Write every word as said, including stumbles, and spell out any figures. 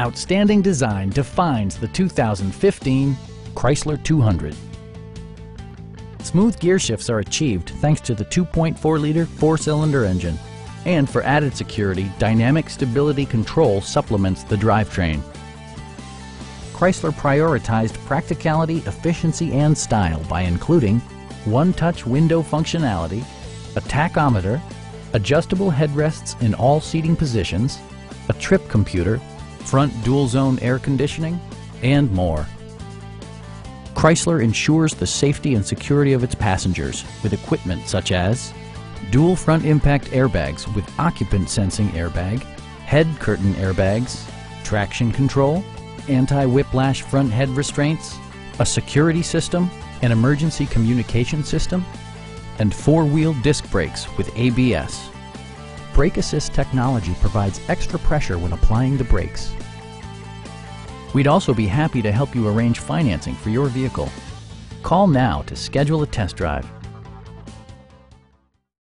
Outstanding design defines the two thousand fifteen Chrysler two hundred. Smooth gear shifts are achieved thanks to the two point four liter four-cylinder engine. And for added security, dynamic stability control supplements the drivetrain. Chrysler prioritized practicality, efficiency, and style by including one-touch window functionality, a tachometer, adjustable headrests in all seating positions, a trip computer, front dual-zone air conditioning, and more. Chrysler ensures the safety and security of its passengers with equipment such as dual front impact airbags with occupant sensing airbag, head curtain airbags, traction control, anti-whiplash front head restraints, a security system, an emergency communication system, and four-wheel disc brakes with A B S. Brake Assist technology provides extra pressure when applying the brakes. We'd also be happy to help you arrange financing for your vehicle. Call now to schedule a test drive.